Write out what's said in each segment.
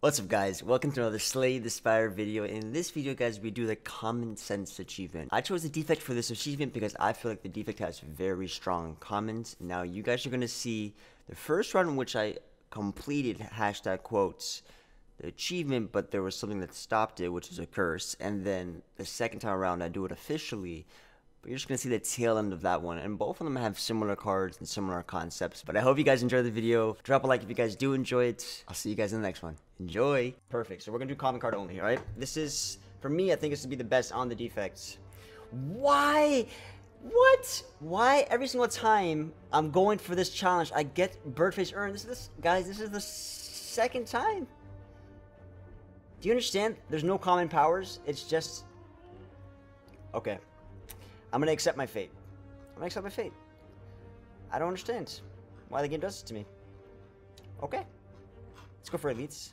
What's up guys, welcome to another Slay the Spire video. In this video guys, we do the Common Sense achievement. I chose the defect for this achievement because I feel like the defect has very strong commons. Now you guys are going to see the first round in which I completed # the achievement, but there was something that stopped it, which is a curse. And then the second time around I do it officially. But you're just going to see the tail end of that one. And both of them have similar cards and similar concepts. But I hope you guys enjoy the video. Drop a like if you guys do enjoy it. I'll see you guys in the next one. Enjoy. Perfect. So we're going to do common card only, alright? This is, for me, I think this would be the best on the defects. Why? What? Why every single time I'm going for this challenge, I get birdface urn? Guys, this is the second time. Do you understand? There's no common powers. It's just... okay. I'm gonna accept my fate. I'm gonna accept my fate. I don't understand why the game does this to me. Okay. Let's go for elites.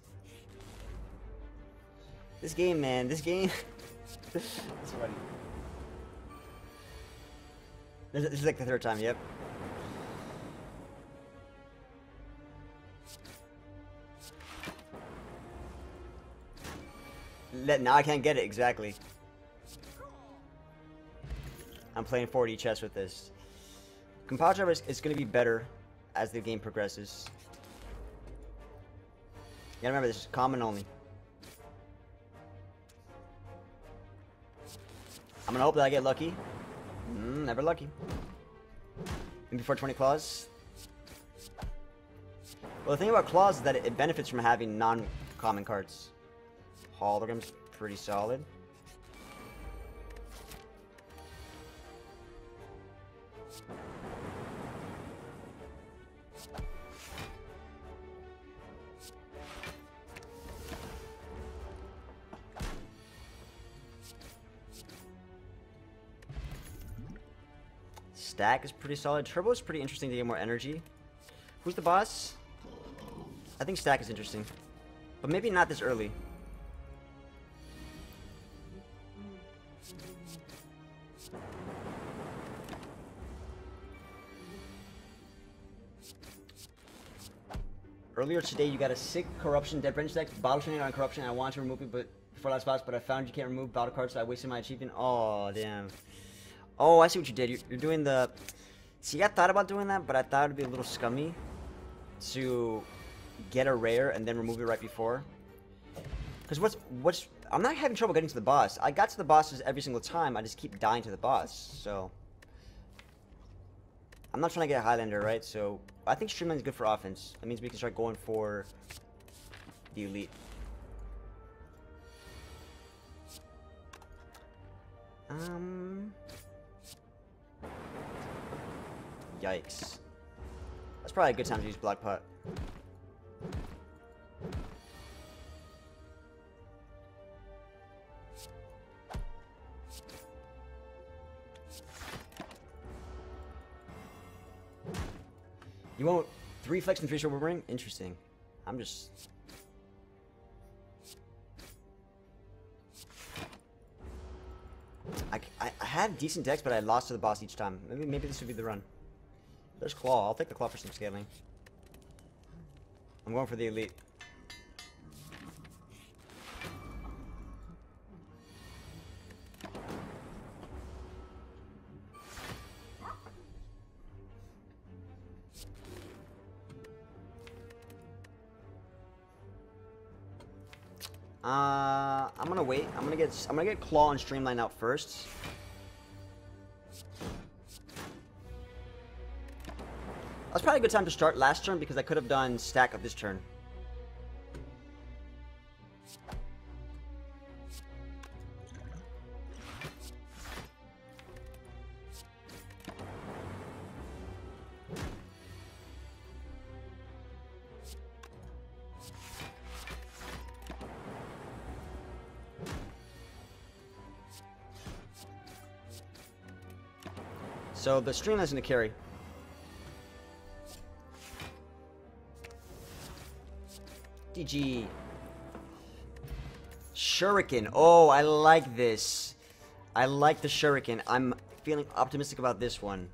This game, man. This game. It's funny. This is like the third time, yep. Now I can't get it, exactly. I'm playing 4D chess with this. Compile Driver is going to be better as the game progresses. You gotta remember, this is common only. I'm going to hope that I get lucky. Never lucky. And before 20 claws. Well, the thing about claws is that it benefits from having non-common cards. Hologram's pretty solid. Stack is pretty solid. Turbo is pretty interesting to get more energy. Who's the boss? I think Stack is interesting. But maybe not this early. Earlier today you got a sick corruption dead branch deck, bottle training on corruption. I wanted to remove it but before last boss, but I found you can't remove bottle cards, so I wasted my achievement. Oh damn. Oh, I see what you did. You're doing the... see, I thought about doing that, but I thought it would be a little scummy to get a rare and then remove it right before. Because what's... I'm not having trouble getting to the boss. I got to the bosses every single time. I just keep dying to the boss, so... I'm not trying to get a Highlander, right? So, I think Streamline is good for offense. That means we can start going for the elite. Yikes. That's probably a good time to use block pot. You want 3 flex and 3 short boomerang? Interesting. I'm just... I had decent decks, but I lost to the boss each time. Maybe this would be the run. There's Claw. I'll take the Claw for some scaling. I'm going for the Elite. I'm gonna wait. I'm gonna get Claw and Streamline out first. That's probably a good time to start last turn because I could have done Stack up this turn. So the Streamline's gonna carry. DG. Shuriken. Oh, I like this. I like the Shuriken. I'm feeling optimistic about this one.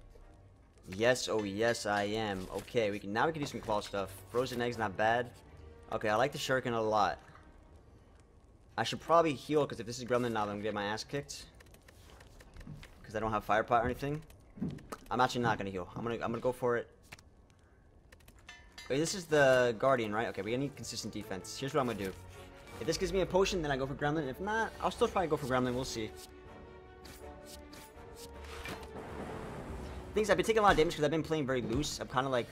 Yes, oh yes I am. Okay, we can do some claw stuff. Frozen egg's not bad. Okay, I like the shuriken a lot. I should probably heal, because if this is Gremlin Nob, I'm going to get my ass kicked. Because I don't have Fire Pot or anything. I'm actually not going to heal. I'm gonna go for it. Wait, this is the Guardian, right? Okay, we need consistent defense. Here's what I'm going to do. If this gives me a potion, then I go for Gremlin. If not, I'll still probably go for Gremlin. We'll see. Things I've been taking a lot of damage because I've been playing very loose. I'm kind of like...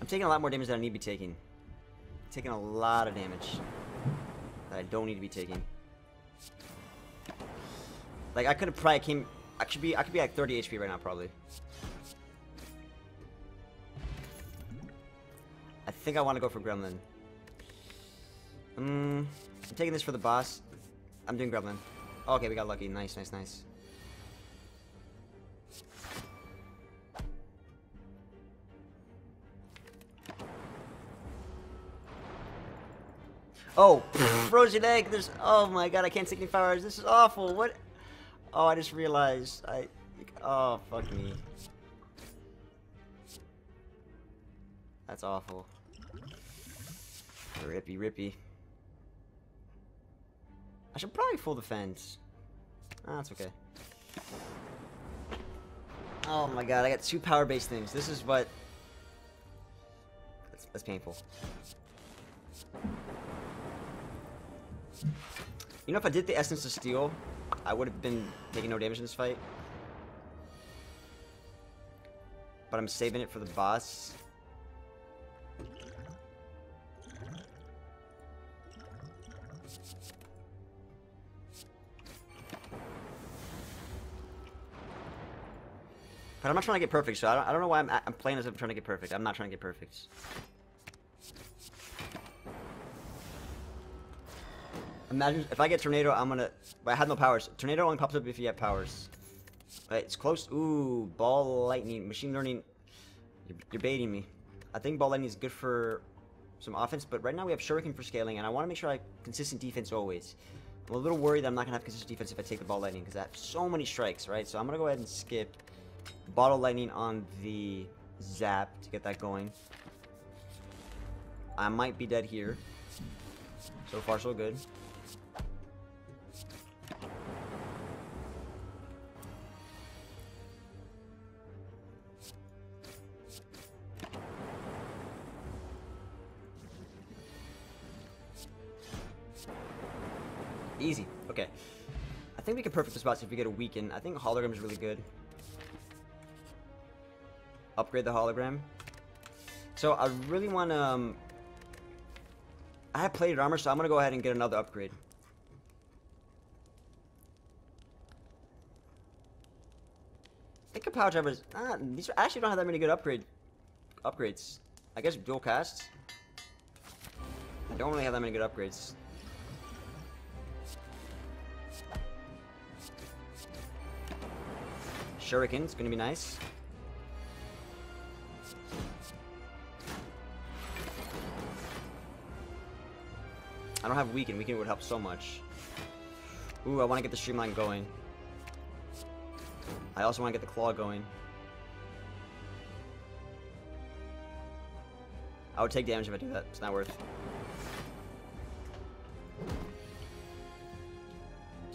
I'm taking a lot more damage than I need to be taking. I'm taking a lot of damage that I don't need to be taking. Like, I could have probably came... I could be like 30 HP right now, probably. I think I want to go for Gremlin. I'm taking this for the boss. I'm doing Gremlin. Oh, okay, we got lucky. Nice, nice, nice. Oh, frozen egg. There's. Oh my god, I can't take any fires. This is awful. What? Oh, I just realized. Oh, fuck me. That's awful. Rippy, rippy. I should probably full defense. Ah, that's okay. Oh my god, I got two power-based things. This is what. That's painful. You know, if I did the Essence of Steel, I would have been taking no damage in this fight. But I'm saving it for the boss. But I'm not trying to get perfect, so I don't know why I'm playing as if I'm trying to get perfect. I'm not trying to get perfect. Imagine if I get Tornado, I'm gonna... But I have no powers. Tornado only pops up if you have powers. Alright, it's close. Ooh, Ball Lightning. Machine Learning. You're baiting me. I think Ball Lightning is good for some offense, but right now we have Shuriken for scaling, and I want to make sure I have consistent defense always. I'm a little worried that I'm not going to have consistent defense if I take the Ball Lightning, because I have so many strikes, right? So I'm going to go ahead and skip Bottle Lightning on the Zap to get that going. I might be dead here. So far, so good. Easy. Okay. I think we can perfect the spots if we get a weaken. I think Hologram is really good. Upgrade the Hologram. So I really want to... I have plated armor, so I'm going to go ahead and get another upgrade. I think Compile Driver is... these are, I actually don't have that many good upgrades. I guess dual cast. I don't really have that many good upgrades. Shuriken, it's going to be nice. I don't have weaken. Weaken would help so much. Ooh, I want to get the streamline going. I also want to get the claw going. I would take damage if I do that. It's not worth it.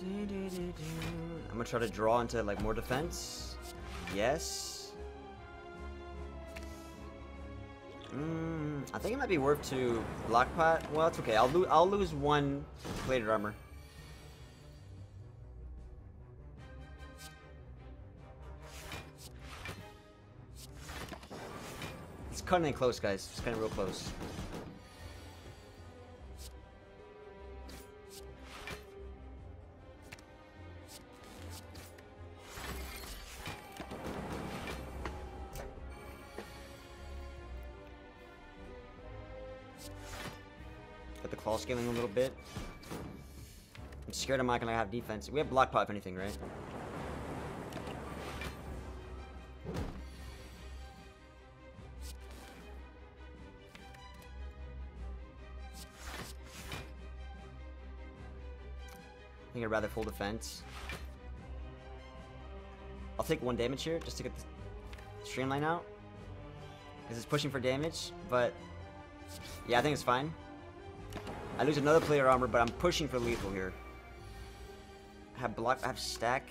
I'm gonna try to draw into like more defense. Yes. I think it might be worth to block pot. Well, it's okay. I'll lose one plated armor. It's cutting it close, guys. It's cutting real close. Claw scaling a little bit. I'm scared I'm not gonna have defense. We have block pot if anything, right? I think I'd rather full defense. I'll take one damage here just to get the streamline out. Because it's pushing for damage, but yeah, I think it's fine. I lose another plated armor, but I'm pushing for lethal here. I have block, I have stack.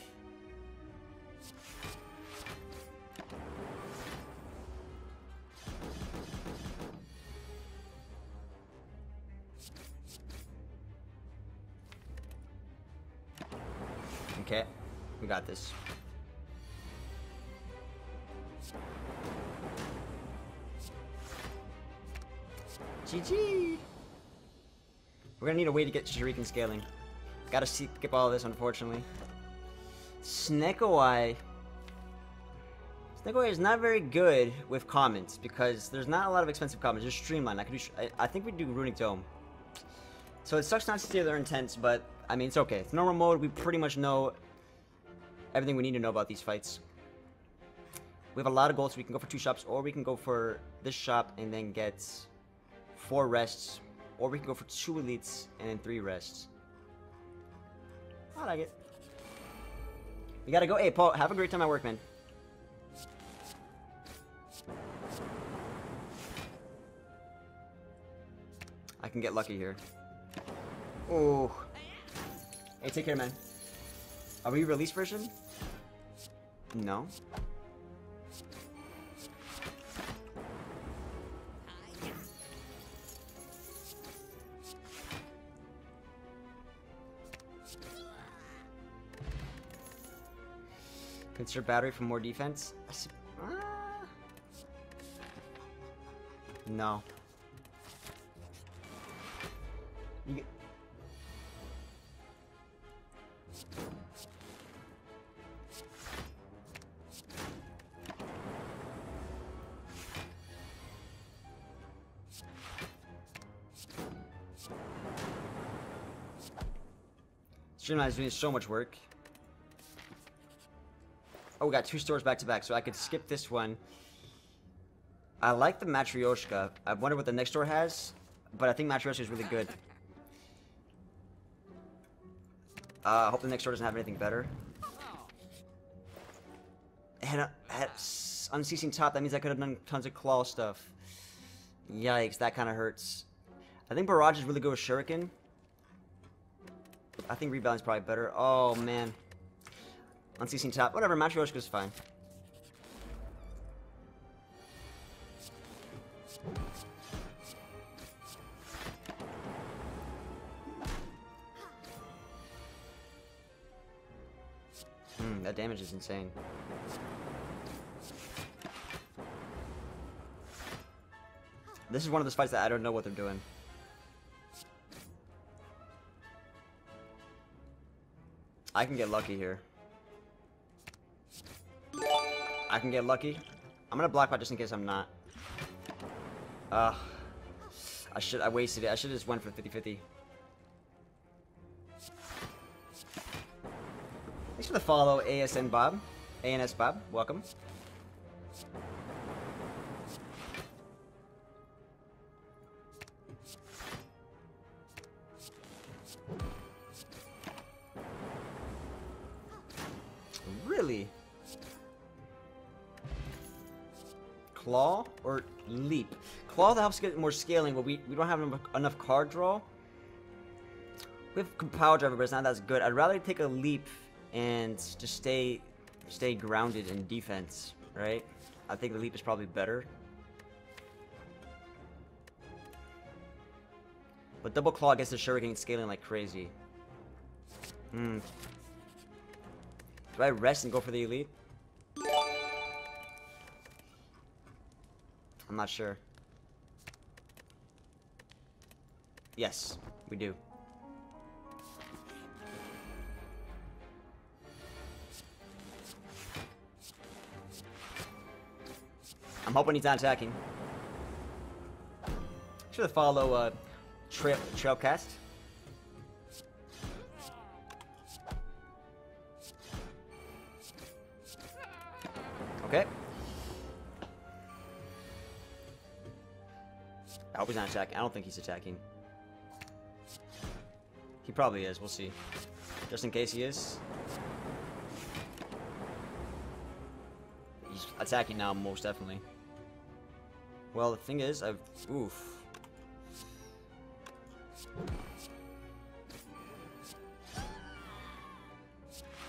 Okay, we got this. GG! We're gonna need a way to get shuriken scaling. Gotta skip all this, unfortunately. Snekoi. Snekoi is not very good with comments because there's not a lot of expensive comments. Just streamline. I think we do Runic Dome. So it sucks not to steal their intents, but I mean, it's okay. It's normal mode. We pretty much know everything we need to know about these fights. We have a lot of gold, so we can go for 2 shops, or we can go for this shop and then get 4 rests, or we can go for 2 elites and then 3 rests. I like it. We gotta go. Hey, Paul, have a great time at work, man. I can get lucky here. Oh. Hey, take care, man. Are we release version? No. Consider battery for more defense. No. You get Streamline is doing so much work. Oh, we got 2 stores back to back, so I could skip this one. I like the Matryoshka. I wonder what the next store has, but I think Matryoshka is really good. I hope the next store doesn't have anything better. And Unceasing Top, that means I could have done tons of claw stuff. Yikes, that kind of hurts. I think Barrage is really good with Shuriken. I think Rebound is probably better. Oh, man. Unceasing Top. Whatever, Matryoshka is fine. That damage is insane. This is one of those fights that I don't know what they're doing. I can get lucky here. I can get lucky. I'm gonna block out just in case I'm not. I wasted it. I should have just went for 50-50. Thanks for the follow, ASN Bob. ANS Bob, welcome. Really? Claw or leap? Claw that helps get more scaling, but we don't have enough card draw. We have Compile Driver, but it's not as good. I'd rather take a leap and just stay grounded in defense, right? I think the leap is probably better. But double claw gets the shuriken scaling like crazy. Do I rest and go for the elite? I'm not sure. Yes, we do. I'm hoping he's not attacking. Should follow Trailcast. Okay. I hope he's not attacking. I don't think he's attacking. He probably is. We'll see. Just in case he is. He's attacking now, most definitely. Well, the thing is, I've... Oof.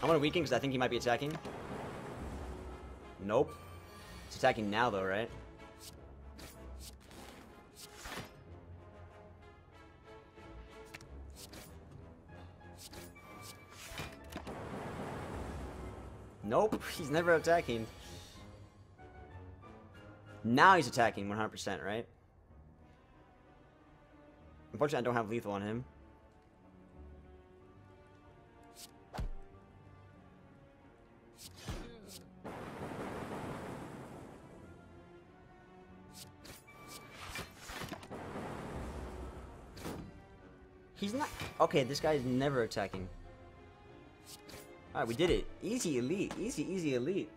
I'm gonna weaken because I think he might be attacking. Nope. He's attacking now though, right? Nope, he's never attacking. Now he's attacking 100%, right? Unfortunately, I don't have lethal on him. He's not... Okay, this guy is never attacking. Alright, we did it. Easy elite. Easy, easy elite.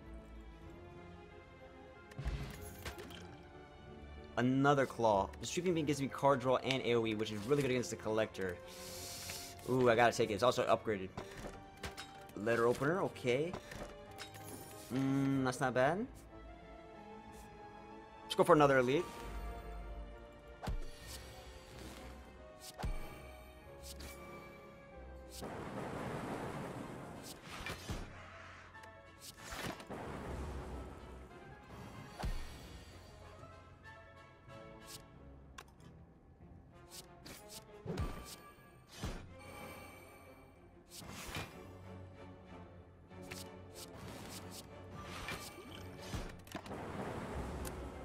Another claw. The Streaking Beam gives me card draw and AoE, which is really good against the Collector. Ooh, I gotta take it. It's also upgraded. Letter opener, okay. That's not bad. Let's go for another elite.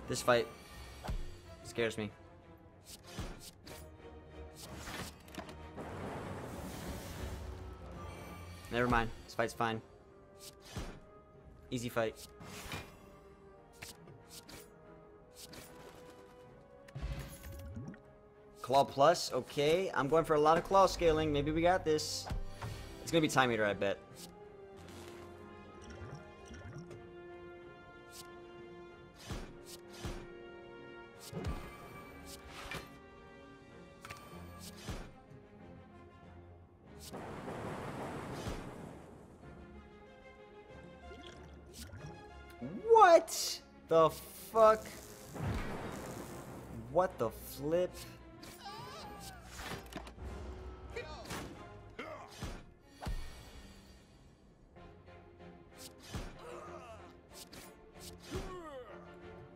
This fight scares me. Never mind. This fight's fine. Easy fight. Claw plus. Okay. I'm going for a lot of claw scaling. Maybe we got this. It's going to be Time Eater, I bet. What the fuck? What the flip?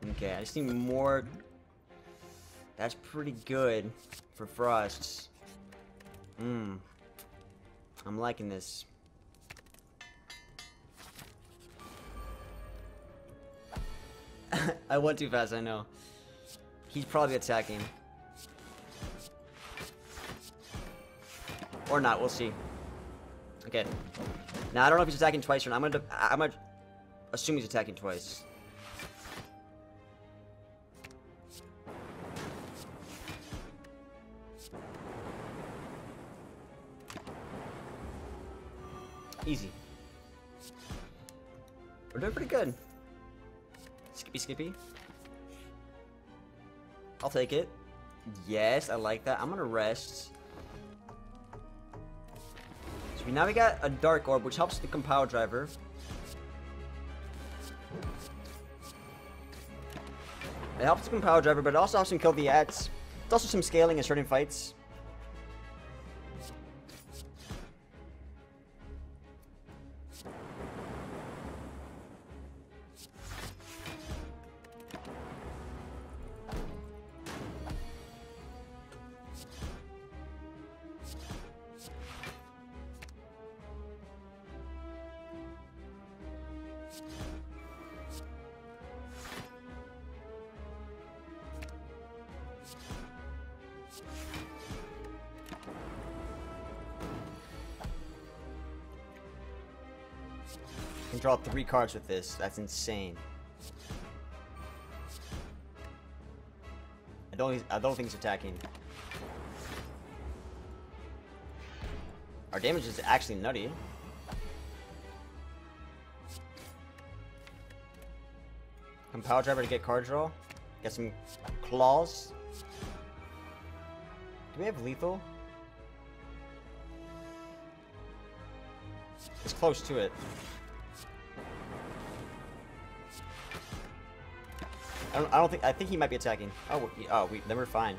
Okay, I just need more. That's pretty good for frosts. I'm liking this. I went too fast, I know. He's probably attacking. Or not, we'll see. Okay. Now, I don't know if he's attacking twice or not. I'm gonna assume he's attacking twice. Easy. We're doing pretty good. Skippy, skippy. I'll take it. Yes, I like that. I'm gonna rest. So now we got a Dark Orb, which helps the Compile Driver. It helps the Compile Driver, but it also helps him kill the ats. It's also some scaling in certain fights. I can draw 3 cards with this. That's insane. I don't think he's attacking. Our damage is actually nutty. Compile Driver to get card draw. Get some claws. Do we have lethal? It's close to it. I think he might be attacking. Oh, then we're fine.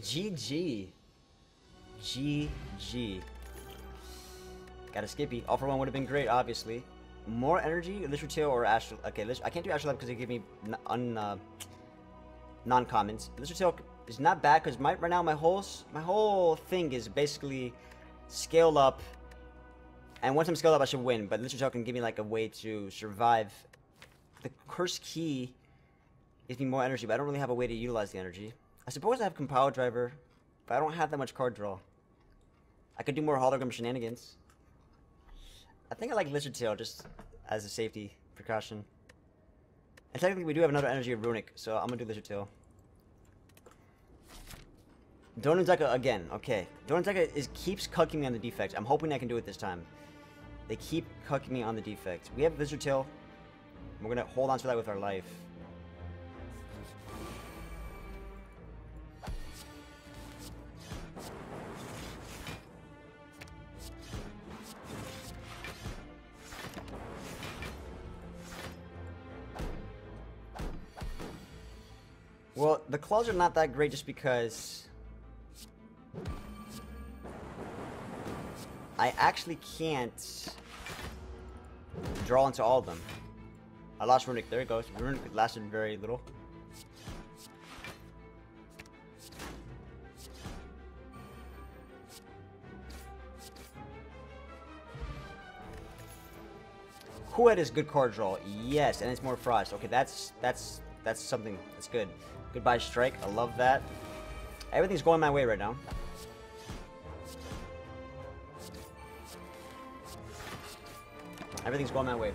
GG. GG. Got a Skippy. All for one would have been great, obviously. More energy, Lizard Tail or Astral... Okay, I can't do Astral Lab because they give me non-commons. Lizard Tail is not bad because right now my whole thing is basically scale up. And once I'm scaled up, I should win. But Lizard Tail can give me like a way to survive. The Curse Key gives me more energy, but I don't really have a way to utilize the energy. I suppose I have Compile Driver, but I don't have that much card draw. I could do more hologram shenanigans. I think I like Lizard Tail just as a safety precaution. And technically we do have another energy of Runic, so I'm gonna do Lizard Tail. Donate Dekka again, okay. Donate Dekka keeps cucking me on the defect. I'm hoping I can do it this time. They keep cucking me on the defect. We have Lizard Tail. We're gonna hold on to that with our life. Well, the claws are not that great just because I actually can't draw into all of them. I lost Runic. There it goes. Runic lasted very little. Kuet is good card draw. Yes, and it's more frost. Okay, that's something. That's good. Goodbye, Strike. I love that. Everything's going my way right now. Everything's going my way.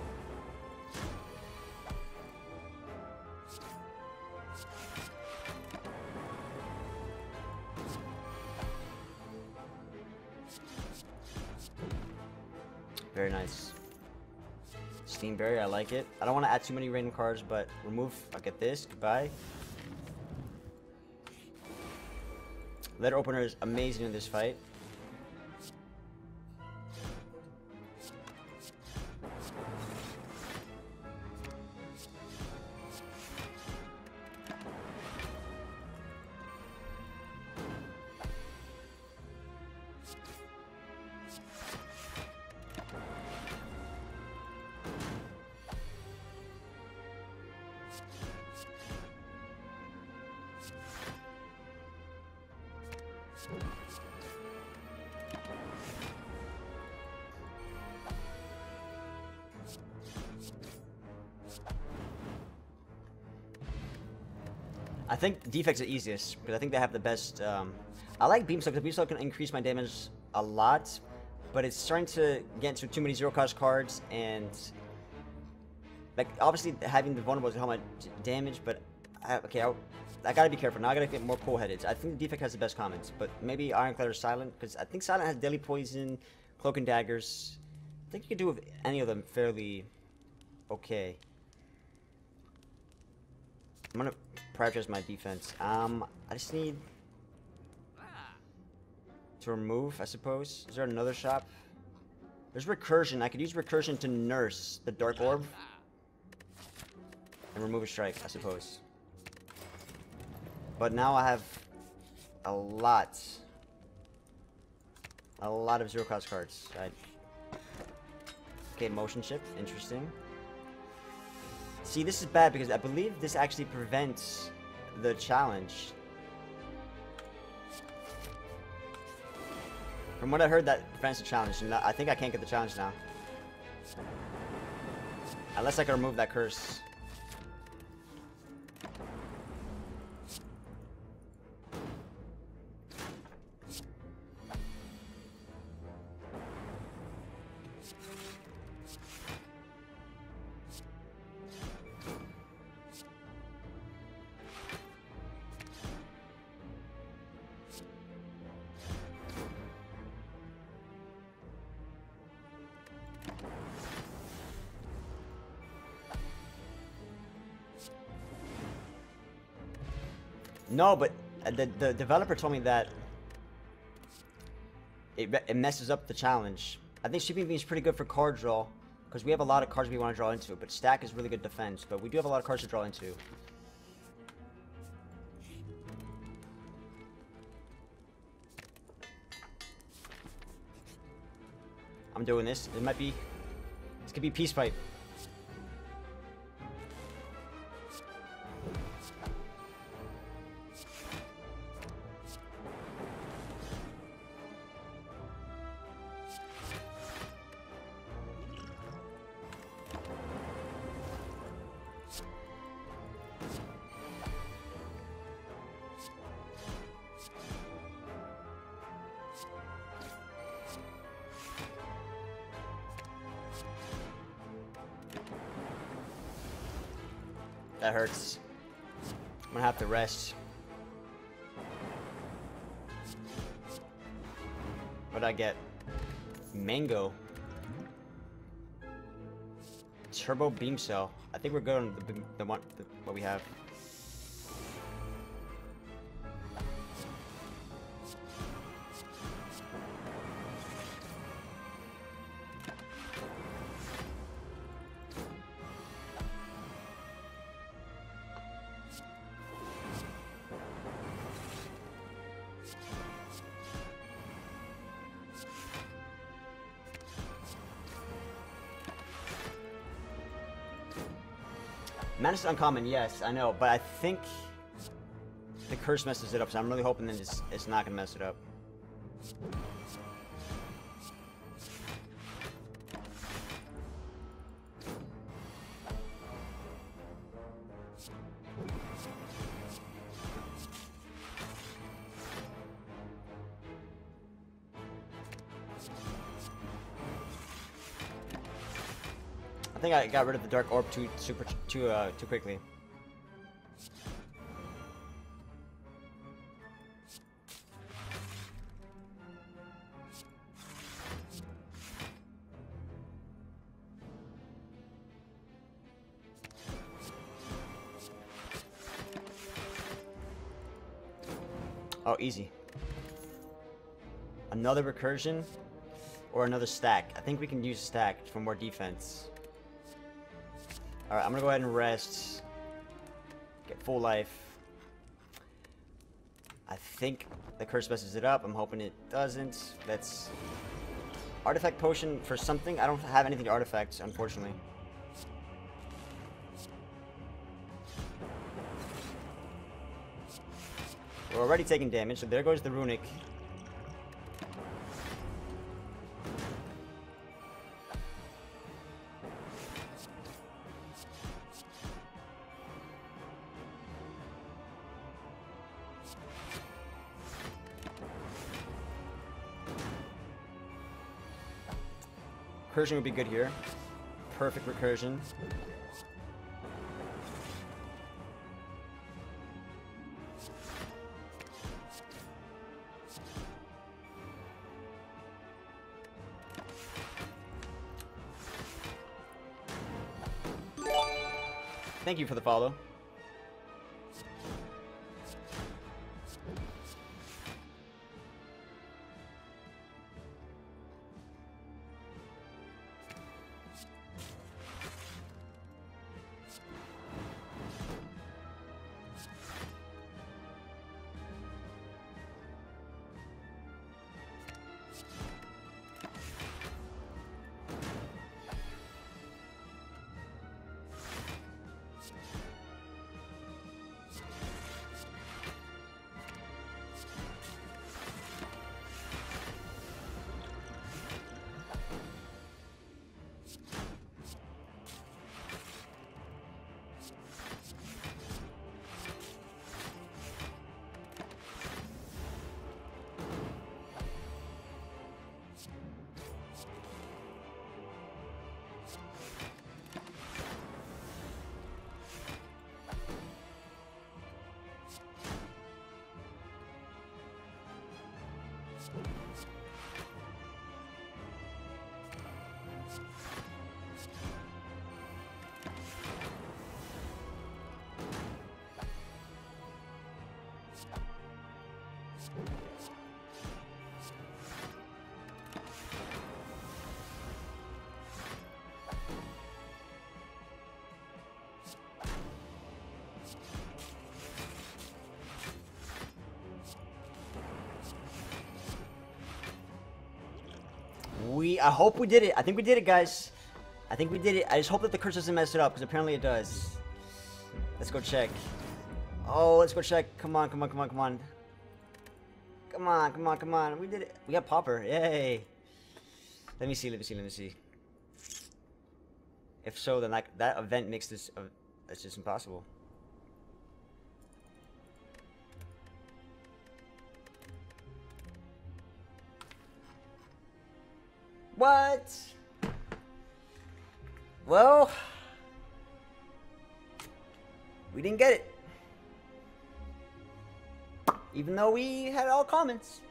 Very nice. Steam Berry, I like it. I don't want to add too many random cards, but remove. I'll get this. Goodbye. Letter opener is amazing in this fight. I think defects are easiest because I think they have the best. I like Beamstalk. The Beamstalk can increase my damage a lot, but it's starting to get into too many zero-cost cards, and like obviously having the vulnerables to help my damage. But I gotta be careful now. I gotta get more cool-headed. I think the defect has the best comments, but maybe Ironclad or Silent, because I think Silent has Deadly Poison, Cloak and Daggers. I think you can do with any of them fairly okay. I'm gonna prioritize my defense. I just need to remove, I suppose. Is there another shop? There's recursion. I could use recursion to nurse the Dark Orb and remove a strike, I suppose. But now I have a lot of zero-cost cards. Okay, motion chip, interesting. See, this is bad because I believe this actually prevents the challenge. From what I heard, that prevents the challenge. And I think I can't get the challenge now. Unless I can remove that curse. No, but the developer told me that it messes up the challenge. I think Shipping Beam is pretty good for card draw, because we have a lot of cards we want to draw into, but Stack is really good defense, but we do have a lot of cards to draw into. I'm doing this. It might be... This could be Peace Pipe. That hurts. I'm gonna have to rest. What'd I get? Mango. Turbo beam cell. I think we're good on the one what we have. Madness is uncommon, yes, I know, but I think the curse messes it up, so I'm really hoping that it's not going to mess it up. I think I got rid of the Dark Orb too quickly. Oh, easy. Another recursion or another stack. I think we can use stack for more defense. Alright, I'm gonna go ahead and rest. Get full life. I think the curse messes it up. I'm hoping it doesn't. That's artifact potion for something. I don't have anything to artifacts, unfortunately. We're already taking damage, so there goes the runic. Recursion would be good here. Perfect recursion. Thank you for the follow. We I hope we did it. I think we did it, guys. I think we did it. I just hope that the curse doesn't mess it up, because apparently it does. Let's go check. Oh, let's go check. Come on, come on, come on, come on. Come on, come on, come on. We did it. We got Popper. Yay. Let me see, let me see, let me see. If so, then that event makes this... it's just impossible. What? Well... we didn't get it. Even though we had all comments.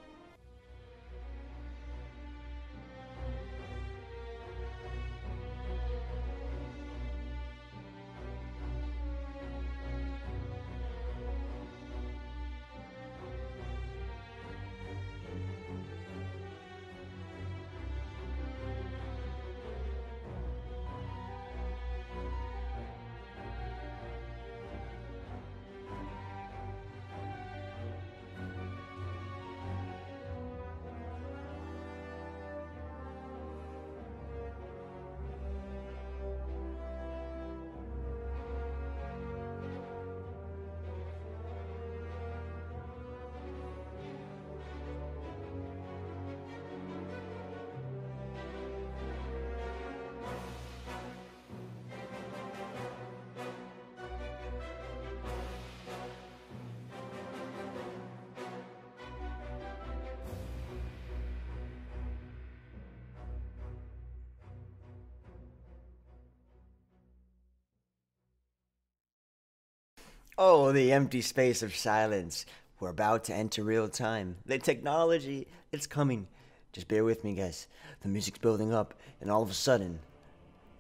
Oh, the empty space of silence. We're about to enter real time. The technology, it's coming. Just bear with me, guys. The music's building up, and all of a sudden,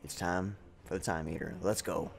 it's time for the Time Eater. Let's go.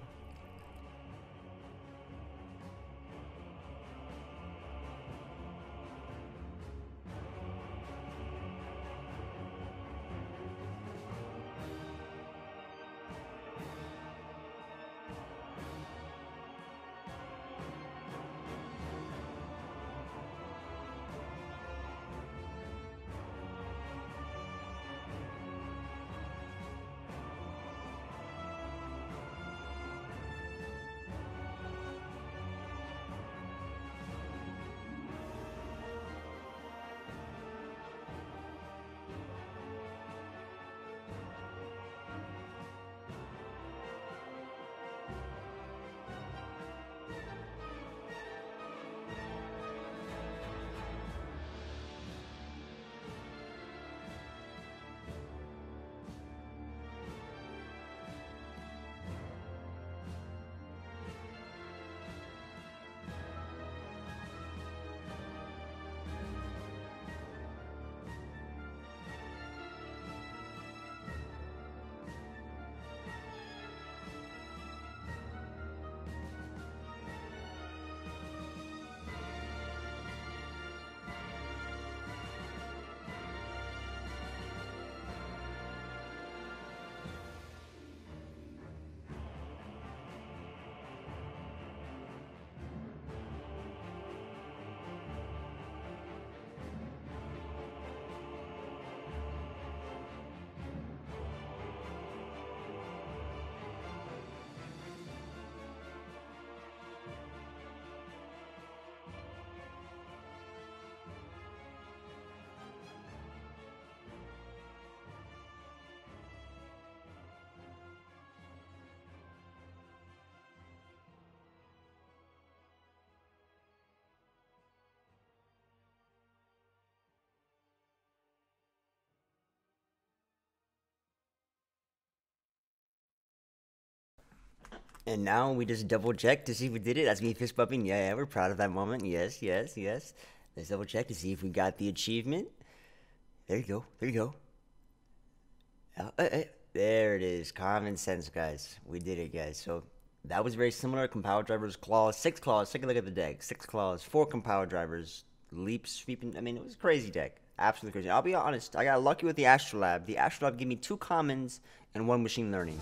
And now we just double check to see if we did it. That's me fist bumping. Yeah, we're proud of that moment. Yes, yes, yes. Let's double check to see if we got the achievement. There you go. There you go. There it is. Common Sense, guys. We did it, guys. So that was very similar. Compile Driver's claws. 6 claws. Take a look at the deck. 6 claws. 4 Compile Drivers. Leap, sweeping. I mean, it was a crazy deck. Absolutely crazy. I'll be honest. I got lucky with the Astral Lab. The Astral Lab gave me 2 commons and 1 machine learning.